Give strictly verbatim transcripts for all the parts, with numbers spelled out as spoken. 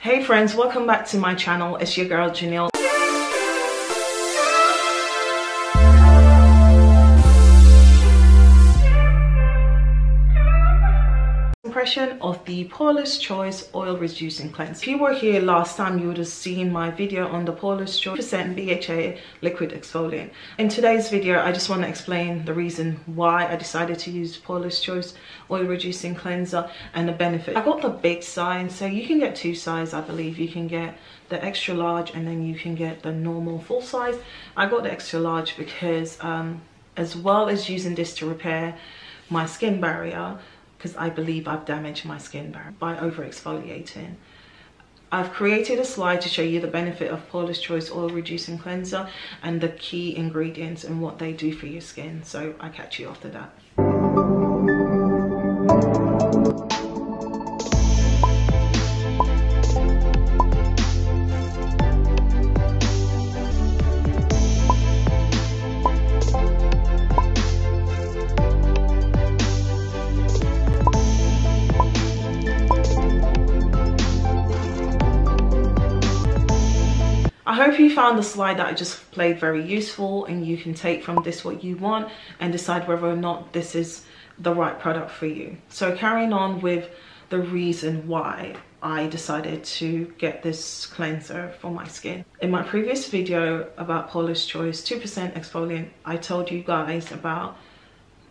Hey friends, welcome back to my channel. It's your girl Janelle. Impression of the Paula's Choice Oil Reducing Cleanser. If you were here last time, you would have seen my video on the Paula's Choice two percent B H A Liquid Exfoliant. In today's video, I just want to explain the reason why I decided to use Paula's Choice Oil Reducing Cleanser and the benefit. I got the big size, so you can get two sizes, I believe. You can get the extra large and then you can get the normal full size. I got the extra large because um, as well as using this to repair my skin barrier, because I believe I've damaged my skin barrier by over exfoliating. I've created a slide to show you the benefit of Paula's Choice Oil Reducing Cleanser and the key ingredients and what they do for your skin. So I'll catch you after that. I hope you found the slide that I just played very useful and you can take from this what you want and decide whether or not this is the right product for you. So carrying on with the reason why I decided to get this cleanser for my skin. In my previous video about Paula's Choice two percent exfoliant, I told you guys about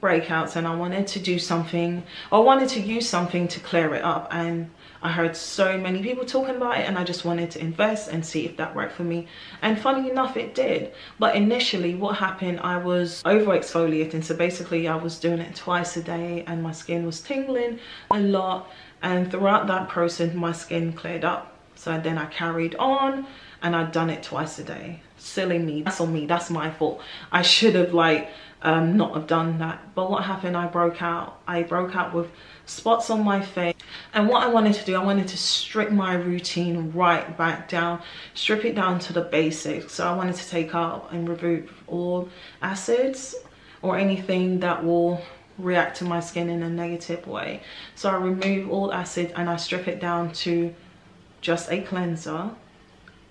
breakouts and I wanted to do something, I wanted to use something to clear it up, and I heard so many people talking about it and I just wanted to invest and see if that worked for me, and funny enough it did. But initially what happened, I was over exfoliating, so basically I was doing it twice a day and my skin was tingling a lot, and throughout that process my skin cleared up. So then I carried on and I'd done it twice a day. Silly me, that's on me, that's my fault. I should have like um, not have done that. But what happened, I broke out. I broke out with spots on my face. And what I wanted to do, I wanted to strip my routine right back down, strip it down to the basics. So I wanted to take out and remove all acids or anything that will react to my skin in a negative way. So I remove all acid and I strip it down to just a cleanser,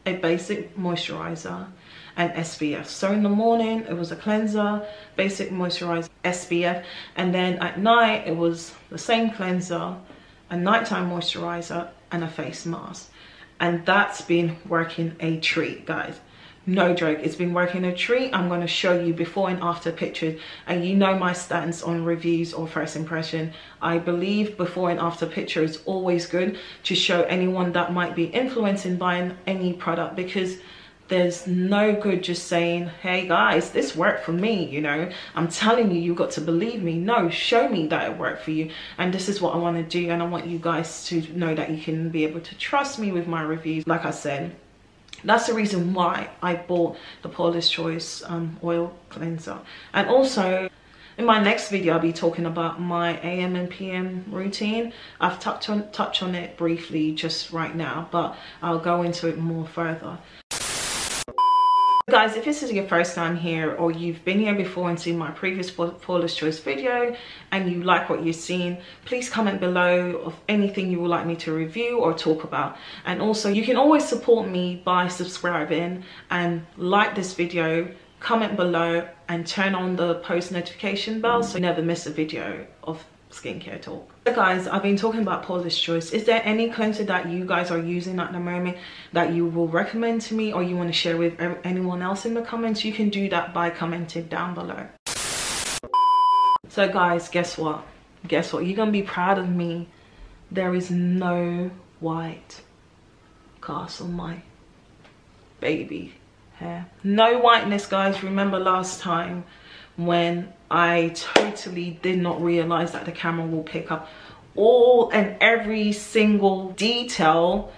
a basic moisturizer, and S P F. So in the morning it was a cleanser, basic moisturizer, S P F, and then at night it was the same cleanser, a nighttime moisturizer, and a face mask. And that's been working a treat, guys. No joke, it's been working a treat. I'm going to show you before and after pictures, and you know my stance on reviews or first impression. I believe before and after picture is always good to show anyone that might be influencing buying any product, because there's no good just saying, hey guys, this worked for me, you know, I'm telling you, you've got to believe me. No, show me that it worked for you, and this is what I want to do, and I want you guys to know that you can be able to trust me with my reviews. Like I said, that's the reason why I bought the Paula's Choice um, oil cleanser. And also in my next video I'll be talking about my A M and P M routine. I've touched on touched on it briefly just right now, but I'll go into it more further. Guys, if this is your first time here or you've been here before and seen my previous Paula's Choice video and you like what you've seen, please comment below of anything you would like me to review or talk about. And also you can always support me by subscribing and like this video, comment below and turn on the post notification bell so you never miss a video of skincare talk. So guys, I've been talking about Paula's Choice. Is there any cleanser that you guys are using at the moment that you will recommend to me or you want to share with anyone else in the comments? You can do that by commenting down below. So guys, guess what? Guess what? You're gonna be proud of me. There is no white cast on my baby hair. No whiteness, guys. Remember last time when I totally did not realize that the camera will pick up all and every single detail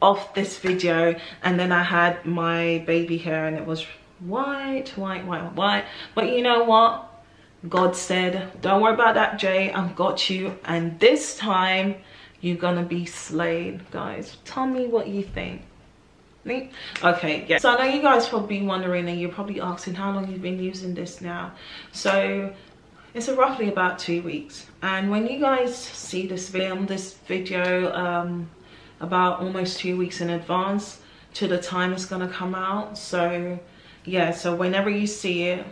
of this video, and then I had my baby hair and it was white, white, white, white. But you know what? God said, don't worry about that, Jay, I've got you, and this time you're gonna be slayed, guys. Tell me what you think. Okay, yeah, so I know you guys probably wondering and you're probably asking how long you've been using this now. So it's roughly about two weeks, and when you guys see this film, this video um about almost two weeks in advance to the time it's gonna come out. So yeah, so whenever you see it,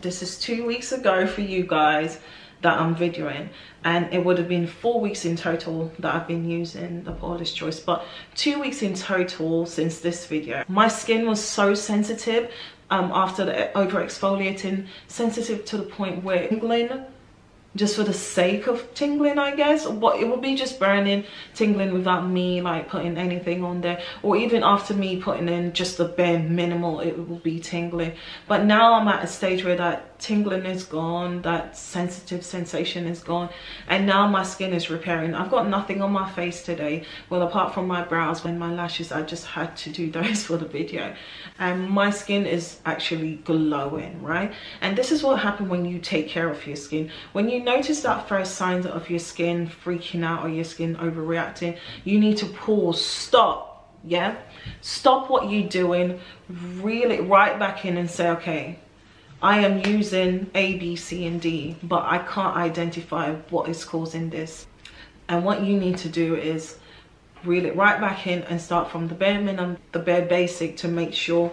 this is two weeks ago for you guys that I'm videoing, and it would have been four weeks in total that I've been using the Paula's Choice, but two weeks in total since this video. My skin was so sensitive um, after the over exfoliating, sensitive to the point where tingling, just for the sake of tingling, I guess, but it would be just burning, tingling without me like putting anything on there, or even after me putting in just the bare minimal, it will be tingling. But now I'm at a stage where that tingling is gone, that sensitive sensation is gone, and now my skin is repairing. I've got nothing on my face today, well, apart from my brows and my lashes. I just had to do those for the video, and my skin is actually glowing, right? And this is what happens when you take care of your skin. When you You notice that first signs of your skin freaking out or your skin overreacting, you need to pause, stop, yeah, stop what you're doing, reel it right back in and say, okay, I am using A, B, C and D, but I can't identify what is causing this. And what you need to do is reel it right back in and start from the bare minimum, the bare basic, to make sure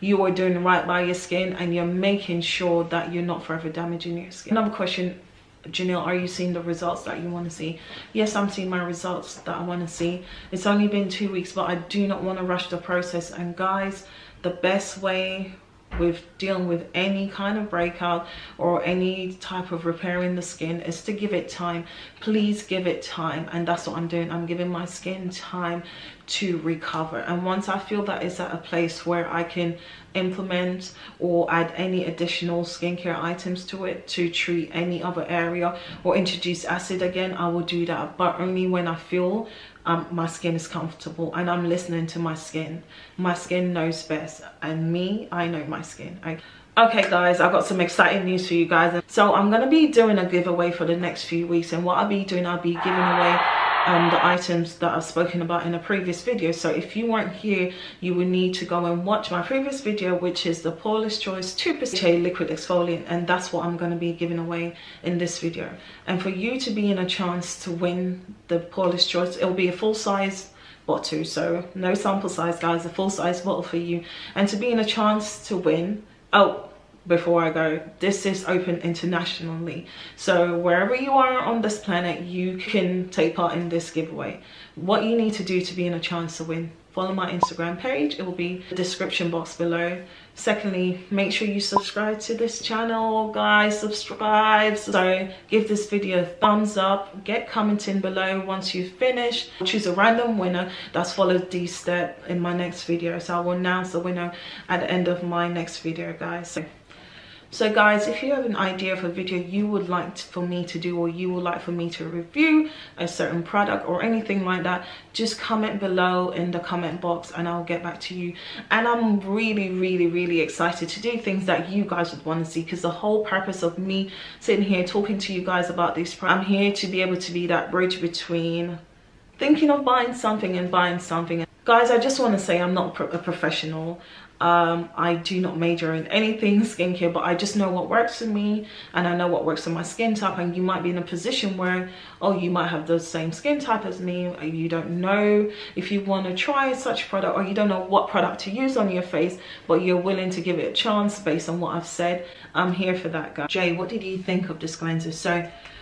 you are doing right by your skin and you're making sure that you're not forever damaging your skin. Another question: Janelle, are you seeing the results that you want to see? Yes, I'm seeing my results that I want to see. It's only been two weeks, but I do not want to rush the process. And guys, the best way with dealing with any kind of breakout or any type of repairing the skin is to give it time. Please give it time, and that's what I'm doing. I'm giving my skin time to recover, and once I feel that it's at a place where I can implement or add any additional skincare items to it to treat any other area or introduce acid again, I will do that, but only when I feel um, my skin is comfortable and I'm listening to my skin. My skin knows best, and me, I know my skin. I Okay guys, I've got some exciting news for you guys. So I'm gonna be doing a giveaway for the next few weeks, and what I'll be doing, I'll be giving away um, the items that I've spoken about in a previous video. So if you weren't here, you will need to go and watch my previous video, which is the Paula's Choice two percent B H A Liquid Exfoliant, and that's what I'm gonna be giving away in this video. And for you to be in a chance to win the Paula's Choice, it'll be a full size bottle, so no sample size guys, a full size bottle for you. And to be in a chance to win, oh, before I go, this is open internationally, so wherever you are on this planet, you can take part in this giveaway. What you need to do to be in a chance to win: follow my Instagram page, it will be the description box below. Secondly, make sure you subscribe to this channel guys, subscribe, so give this video a thumbs up, get commenting below. Once you finish, choose a random winner that's followed these steps in my next video, so I will announce the winner at the end of my next video guys. So So guys, if you have an idea of a video you would like for me to do, or you would like for me to review a certain product or anything like that, just comment below in the comment box and I'll get back to you. And I'm really, really, really excited to do things that you guys would want to see, because the whole purpose of me sitting here talking to you guys about this product, I'm here to be able to be that bridge between thinking of buying something and buying something. Guys, I just want to say I'm not a professional. Um, I do not major in anything skincare, but I just know what works for me, and I know what works for my skin type. And you might be in a position where, oh, you might have the same skin type as me, or you don't know if you want to try such product, or you don't know what product to use on your face, but you're willing to give it a chance based on what I've said. I'm here for that guys. Jay, what did you think of this cleanser? So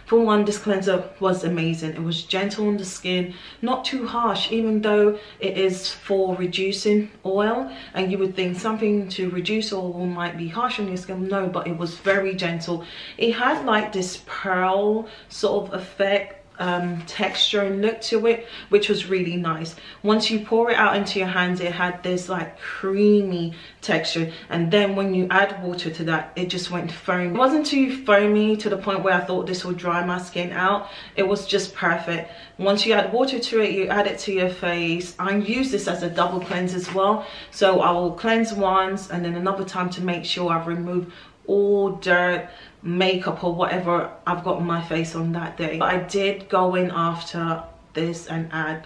for one, this cleanser was amazing. It was gentle on the skin, not too harsh, even though it is for reducing oil, and you would think something to reduce oil might be harsh on your skin. No, but it was very gentle. It had like this pearl sort of effect, um texture and look to it, which was really nice. Once you pour it out into your hands, it had this like creamy texture, and then when you add water to that, it just went foamy. It wasn't too foamy to the point where I thought this would dry my skin out. It was just perfect. Once you add water to it, you add it to your face. I use this as a double cleanse as well, so I will cleanse once and then another time to make sure I've removed all dirt, makeup or whatever I've got on my face on that day. But I did go in after this and add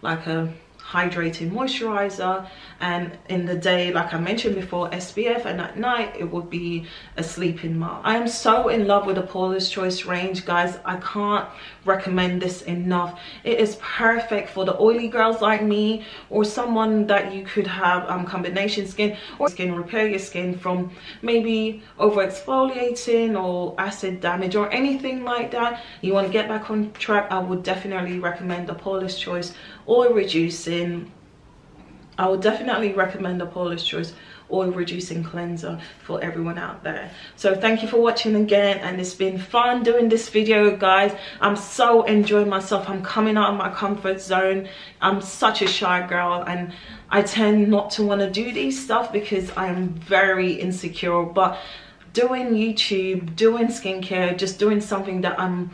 like a hydrating moisturizer, and in the day, like I mentioned before, S P F, and at night it would be a sleeping mask. I am so in love with the Paula's Choice range, guys. I can't recommend this enough. It is perfect for the oily girls like me, or someone that you could have um, combination skin, or skin repair your skin from maybe over exfoliating or acid damage or anything like that. You want to get back on track, I would definitely recommend the Paula's Choice oil reducing I would definitely recommend the Paula's Choice oil reducing cleanser for everyone out there. So thank you for watching again, and it's been fun doing this video, guys. I'm so enjoying myself. I'm coming out of my comfort zone. I'm such a shy girl, and I tend not to want to do these stuff because I am very insecure, but doing YouTube, doing skincare, just doing something that I'm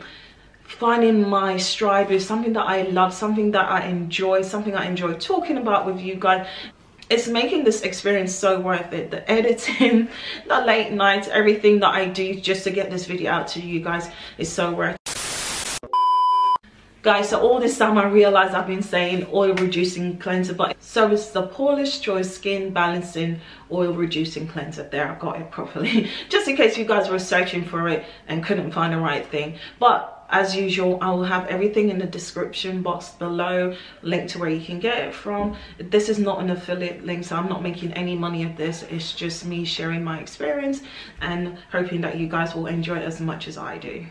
finding my stride with, something that I love, something that I enjoy, something I enjoy talking about with you guys. It's making this experience so worth it. The editing, the late nights, everything that I do just to get this video out to you guys is so worth it. Guys, so all this time I realized I've been saying oil reducing cleanser, but so it's the Paula's Choice Skin Balancing Oil Reducing Cleanser. There, I got it properly. Just in case you guys were searching for it and couldn't find the right thing. But as usual, I will have everything in the description box below, link to where you can get it from. This is not an affiliate link, so I'm not making any money of this. It's just me sharing my experience and hoping that you guys will enjoy it as much as I do.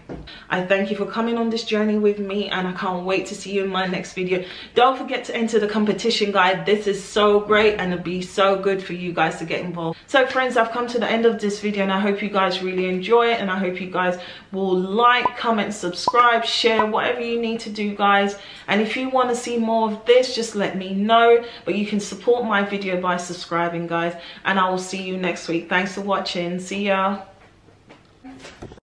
I thank you for coming on this journey with me, and I can't wait to see you in my next video. Don't forget to enter the competition, guys. This is so great, and it'll be so good for you guys to get involved. So friends, I've come to the end of this video, and I hope you guys really enjoy it, and I hope you guys will like, comment, subscribe, subscribe, share, whatever you need to do, guys. And if you want to see more of this, just let me know, but you can support my video by subscribing, guys, and I will see you next week. Thanks for watching. See ya.